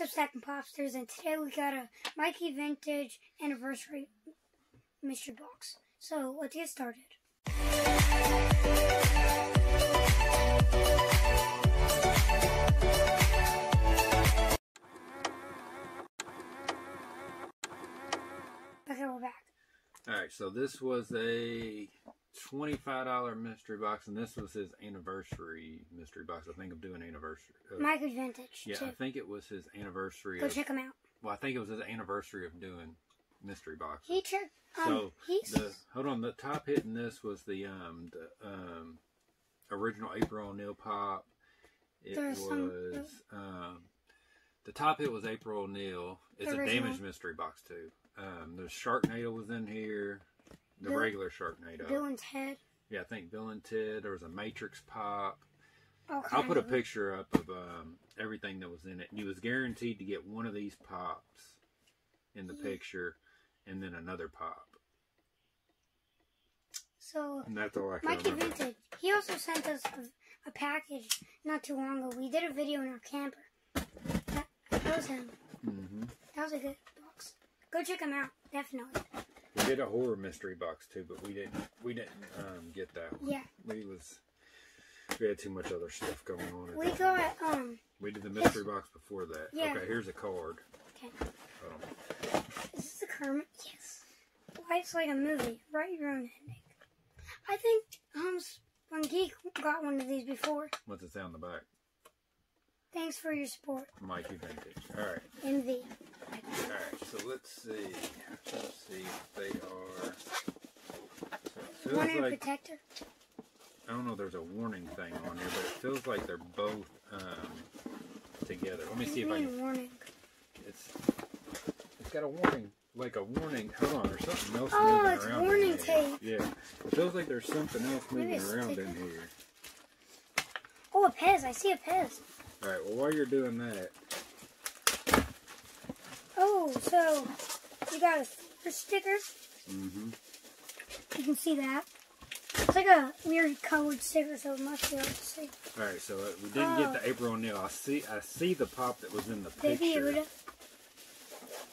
What's up, Stackin Popsters, and today we got a Mikey Vintage Anniversary Mystery Box. So, let's get started. Okay, we're back. Alright, so this was a $25 mystery box, and this was his anniversary mystery box. I think I'm doing anniversary. Mikey Vintage. Yeah, too. I think it was his anniversary. Go check him out. Well, I think it was his anniversary of doing mystery boxes. Hold on. The top hit in this was the original April O'Neil pop. The top hit was April O'Neil. It's a damaged mystery box too. The Sharknado was in here. The regular Sharknado. Bill and Ted. Yeah, I think Bill and Ted. There was a Matrix pop. I'll put a picture up of everything that was in it. You was guaranteed to get one of these pops in the picture, and then another pop. So, and that's all I can remember. Mikey Vintage. He also sent us a package not too long ago. We did a video in our camper. That was him. Mm-hmm. That was a good box. Go check him out, definitely. We did a horror mystery box too, but we didn't get that one. Yeah. We had too much other stuff going on. We got we did the mystery box before that. Yeah. Okay, here's a card. Okay. Oh. Is this the Kermit? Yes. Life's like a movie. Write your own ending. I think Fun Geek got one of these before. What's it say on the back? Thanks for your support, Mikey Vintage. All right. MV. Alright, so let's see. Let's see if they are. So warning like, protector. I don't know if there's a warning thing on here, but it feels like they're both together. Let me see if I can. Warning. It's got a warning, like a warning. Hold on, there's something else moving around. Oh, it's warning tape. Yeah, it feels like there's something else moving around in here. Oh, a Pez! I see a Pez. All right. Well, while you're doing that. Oh, so you got a sticker. Mm-hmm. You can see that. It's like a weird colored sticker, so it must be hard to see. All right, so we didn't get the April O'Neil. I see the pop that was in the picture.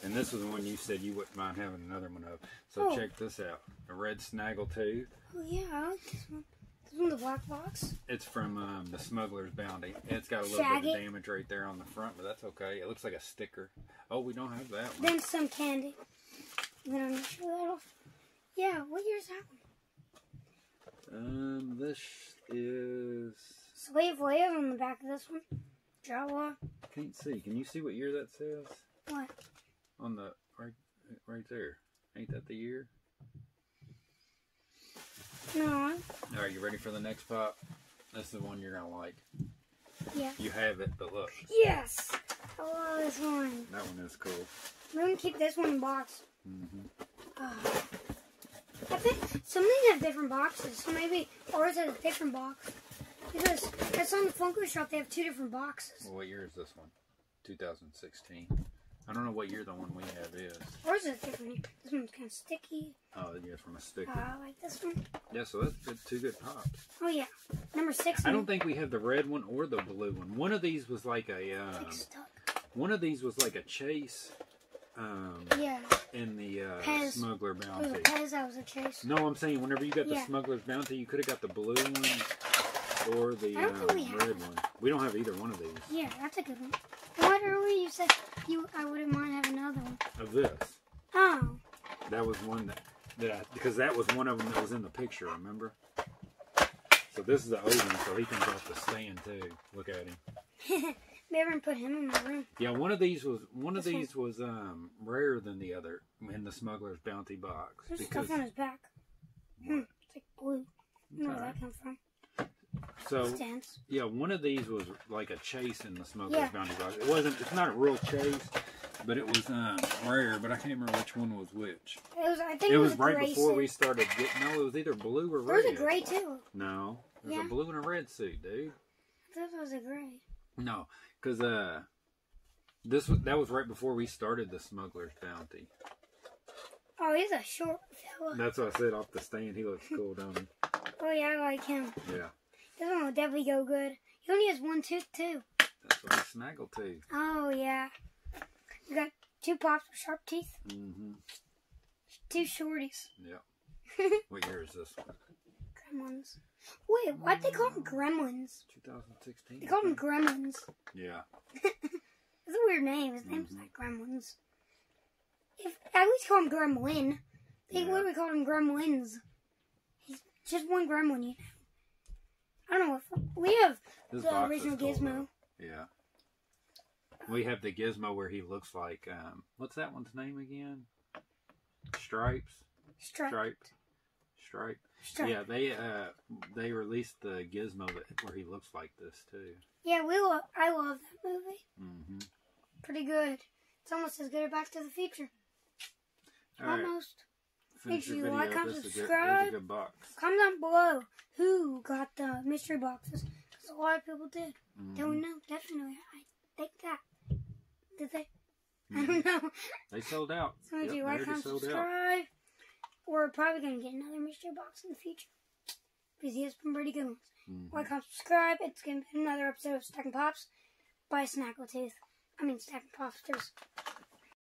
And this was the one you said you wouldn't mind having another one of. So check this out: a red snaggletooth. Oh yeah, I like this one. This one, the black box. It's from the Smuggler's Bounty. It's got a little bit of damage right there on the front, but that's okay. It looks like a sticker. Oh, we don't have that one. Then some candy. I'm gonna show that off. Yeah, what year is that one? This is. Slave Layout on the back of this one. Jawa. Can't see. Can you see what year that says? What? On the right there. Ain't that the year? No. Alright, you ready for the next pop? That's the one you're gonna like. Yeah. You have it, but look. Yes! I love this one. That one is cool. I'm gonna keep this one in the box. Mm-hmm. I think some of these have different boxes, so maybe ours has a different box. Because that's on the Funko Shop, they have two different boxes. Well, what year is this one? 2016. I don't know what year the one we have is. Ours is different. This one's kind of sticky. Oh, yeah, it's from a sticker. I like this one. Yeah, so that's two good pops. Oh, yeah. Number 6. I don't think we have the red one or the blue one. One of these was like a... like stuck. One of these was like a chase in the Smuggler Bounty. Oh, Pez, that was a chase. No, I'm saying whenever you got the Smuggler's Bounty, you could have got the blue one or the red one. We don't have either one of these. Yeah, that's a good one. What earlier you said... I wouldn't mind having another one. Of this. Oh. That was one because that was one of them that was in the picture, remember? So this is the old one, so he comes off the stand too. Look at him. They haven't put him in my room. Yeah, one of these was rarer than the other in the Smuggler's Bounty box. There's stuff on his back. It's like blue. I don't know where that comes from. So, yeah, one of these was like a chase in the Smuggler's Bounty box. It's not a real chase, but it was rare, but I can't remember which one was which. I think it was right before we started getting, no, it was either blue or red. There was a gray too. No, there was a blue and a red suit, dude. I thought it was a gray. No, because that was right before we started the Smuggler's Bounty. Oh, he's a short fella. That's what I said off the stand. He looks cool, don't he? Oh, yeah, I like him. Yeah. This one will definitely go good. He only has one tooth, too. That's like a snaggletooth. Oh, yeah. Two pops with sharp teeth? Mm-hmm. Two shorties. Yeah. What year is this one? Gremlins. Wait, why'd they call them Gremlins? 2016. They called them Gremlins. Yeah. It's a weird name. His name's like Gremlins. I always call him Gremlin. They literally called him Gremlins. He's just one Gremlin, you know. I don't know. We have this the original Gizmo. Yeah. We have the Gizmo where he looks like, what's that one's name again? Stripes? Stripe. Yeah, they released the Gizmo where he looks like this, too. Yeah, I love that movie. Mm-hmm. Pretty good. It's almost as good as Back to the Future. All almost. Right. Make sure you like, comment, subscribe. Comment down below who got the mystery boxes. Because a lot of people did. Mm-hmm. Don't know. Definitely. I think that. Did they? Mm-hmm. I don't know. They sold out. So make sure you like, comment, subscribe. Out. We're probably going to get another mystery box in the future. Because he has some pretty good ones. Mm-hmm. Like, comment, subscribe. It's going to be another episode of Stackin Pops by Snackletooth. I mean, Stackin Pops.